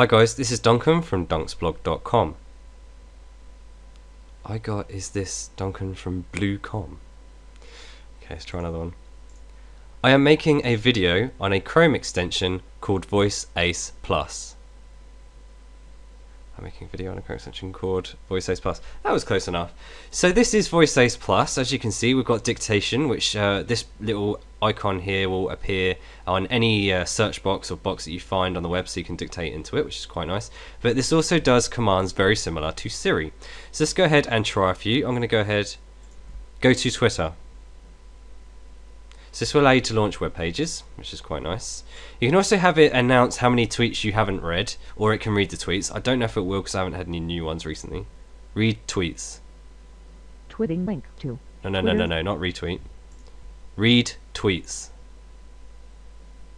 Hi guys, this is Duncan from dunksblog.com. I got, is this Duncan from BlueCom? Okay, let's try another one. I am making a video on a Chrome extension called Voice Ace Plus. I'm making a video on a Chrome extension called Voice Ace Plus. That was close enough. So this is Voice Ace Plus. As you can see, we've got dictation, which this little icon here will appear on any search box or box that you find on the web, so you can dictate into it, which is quite nice. But this also does commands very similar to Siri. So let's go ahead and try a few. I'm going to go to Twitter. So this will allow you to launch web pages, which is quite nice. You can also have it announce how many tweets you haven't read, or it can read the tweets. I don't know if it will because I haven't had any new ones recently. Read tweets. Tweeting link to. No, not retweet. Read tweets.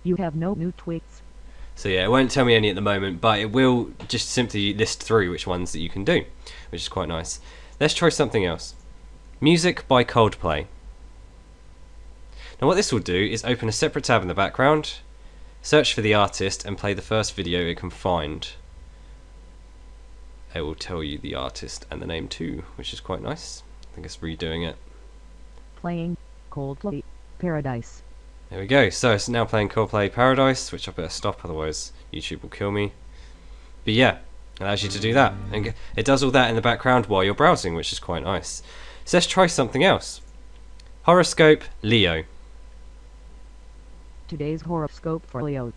You have no new tweets. So yeah, it won't tell me any at the moment, but it will just simply list through which ones that you can do, which is quite nice. Let's try something else. Music by Coldplay. Now what this will do is open a separate tab in the background, search for the artist and play the first video it can find. It will tell you the artist and the name too, which is quite nice. I think it's redoing it. Playing Coldplay Paradise. There we go. So it's now playing Coldplay Paradise, which I better stop, otherwise YouTube will kill me. But yeah, it allows you to do that. And it does all that in the background while you're browsing, which is quite nice. So let's try something else. Horoscope Leo. Today's horoscope for Leo.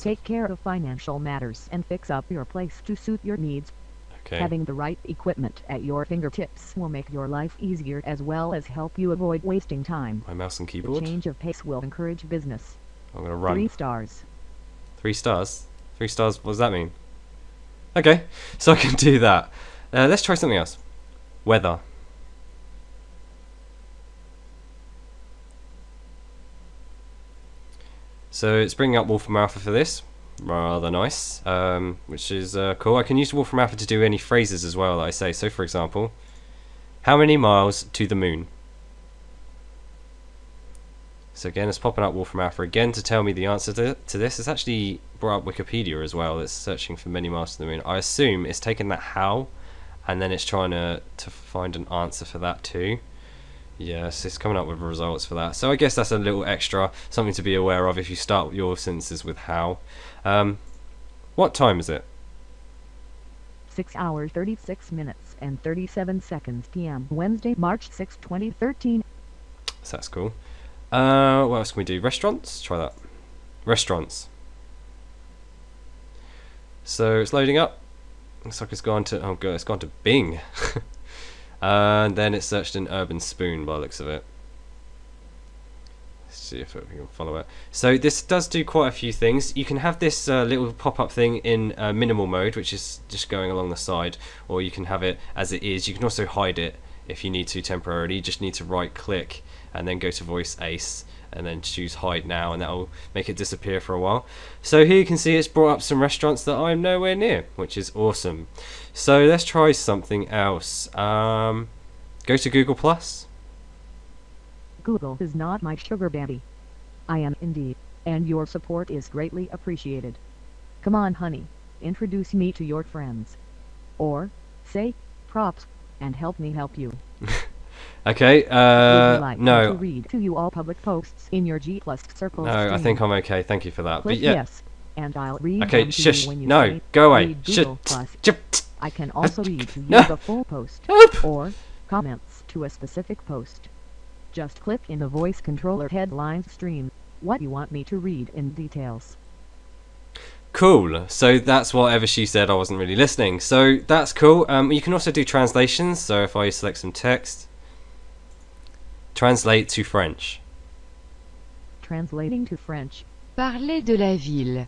Take care of financial matters and fix up your place to suit your needs. Okay. Having the right equipment at your fingertips will make your life easier as well as help you avoid wasting time. My mouse and keyboard. The change of pace will encourage business. I'm going to run. 3 stars. 3 stars? 3 stars, what does that mean? Okay, so I can do that. Let's try something else. Weather. So it's bringing up Wolfram Alpha for this, rather nice, which is cool. I can use Wolfram Alpha to do any phrases as well that I say. So for example, how many miles to the moon? So again, it's popping up Wolfram Alpha again to tell me the answer to this. It's actually brought up Wikipedia as well. It's searching for many miles to the moon. I assume it's taking that how, and then it's trying to find an answer for that too. Yes, it's coming up with results for that. So I guess that's a little extra, something to be aware of if you start your sentences with how. What time is it? 6 hours 36 minutes and 37 seconds p.m. Wednesday, March 6, 2013. So that's cool. What else can we do? Restaurants? Try that. Restaurants. So it's loading up. Looks like it's gone to, oh god, it's gone to Bing. And then it searched in Urban Spoon by the looks of it. Let's see if we can follow it. So this does do quite a few things. You can have this little pop-up thing in minimal mode, which is just going along the side, or you can have it as it is. You can also hide it if you need to temporarily. You just need to right click and then go to Voice Ace and then choose hide now, and that will make it disappear for a while. So here you can see it's brought up some restaurants that I'm nowhere near, which is awesome. So let's try something else. Go to Google Plus. Google is not my sugar daddy. I am indeed, and your support is greatly appreciated. Come on honey, introduce me to your friends. Or, say, props, and help me help you. Okay, no. Read to you all public posts in your G+ circle. No, I think I'm okay. Thank you for that. But yeah. Yes, and I'll read. Okay, shush. No, go away. I can also read to you the full post or comments to a specific post. Just click in the voice controller headline stream what you want me to read in details. Cool, so that's whatever she said, I wasn't really listening. So that's cool. You can also do translations, so if I select some text. Translate to French. Translating to French. Parler de la ville.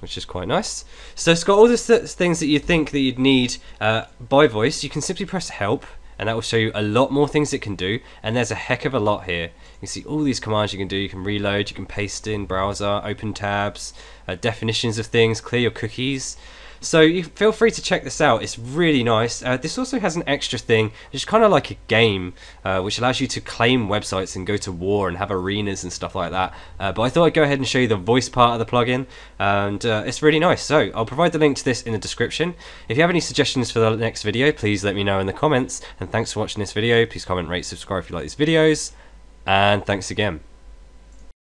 Which is quite nice. So it's got all the things that you think that you'd need by voice. You can simply press help and that will show you a lot more things it can do, and there's a heck of a lot here. You can see all these commands you can do. You can reload, you can paste in browser, open tabs, definitions of things, clear your cookies. So you feel free to check this out. It's really nice. This also has an extra thing, which is kind of like a game, which allows you to claim websites and go to war and have arenas and stuff like that. But I thought I'd go ahead and show you the voice part of the plugin, and it's really nice. So I'll provide the link to this in the description. If you have any suggestions for the next video, please let me know in the comments. And thanks for watching this video. Please comment, rate, subscribe if you like these videos. And thanks again.